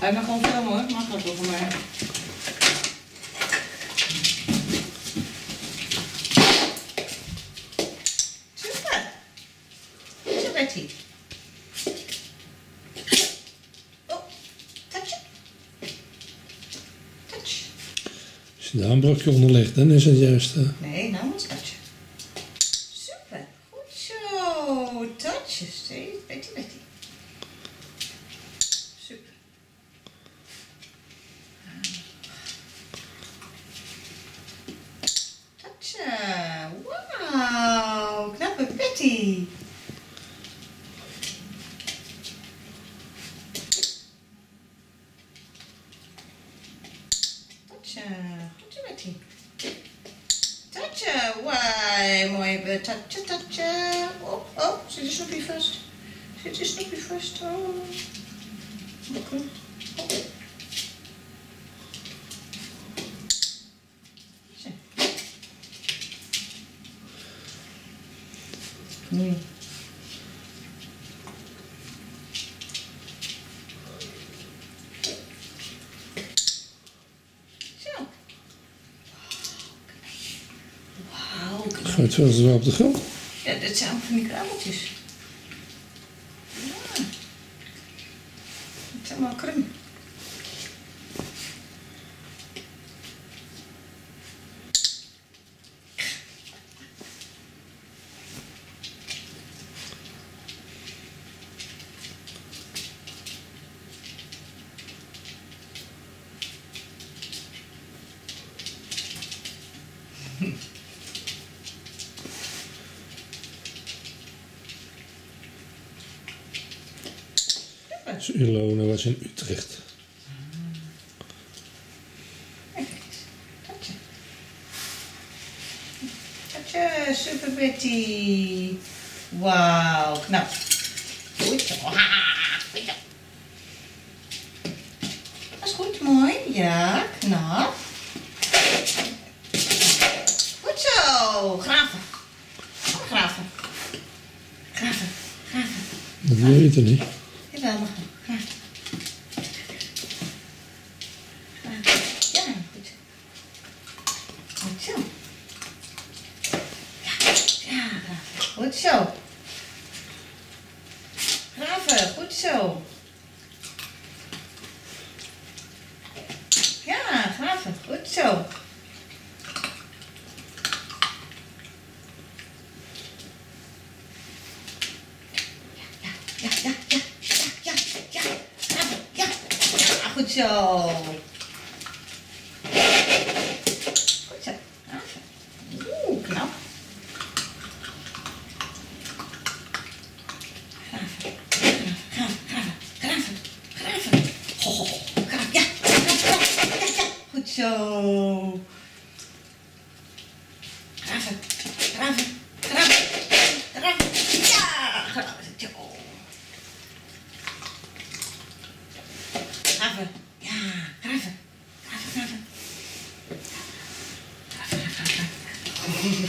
Hij mag gewoon filmen hoor, makkelijk voor mij. Super! Zo Betty. Oh, touch. Touch. Als je daar een brokje onder legt, dan is het juist. Nee, nou moet touchen. Super, goed zo. Touchen steeds. Betty, Betty. Super. Touchen. Wauw, knappe Betty. Touchen. Goed zo, Betty. Touchen. Wauw, mooi. Touchen, touchen. Oh, oh, zit je snoepje vast? Zit je snoepje vast? Oh. Okay. Okay. Zo. Nee. Zo. Wauw. Gaat het wel op de grond? Ja, dit zijn van die krabbeltjes. Het is allemaal krum. Dus Ilona was in Utrecht. Tatje. Tatje, super Betty. Wauw, knap. Goed zo. Goed zo. Dat is goed, mooi. Ja, knap. Goed zo. Graven. Kom, graven. Graven, graven. Dat wil je toch niet? Jawel, mag wel. Ja, goed. Goed zo. Ja, goed zo. Graven, goed zo. Ja, graven, goed zo. Goed zo. Goed zo. Oeh, knap. Graven. Graven. Graven. Graven. Graven. Ja. Goed zo. Graven. Graven. Graven. Graven. Ja. Graven. Graven. Ja, graven. Graven, graven. Graven, graven, graven.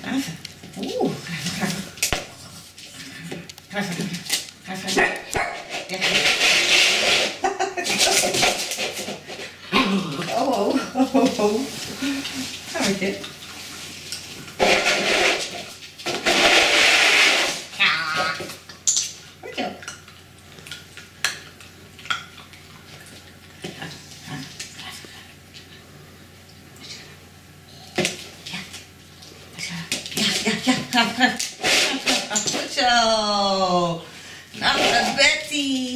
Graven. Oeh, graven, graven. Graven, graven. Graven. Ja. Oh, oh, oh, oh. Graven, dit. Goed zo. Nou, Betty.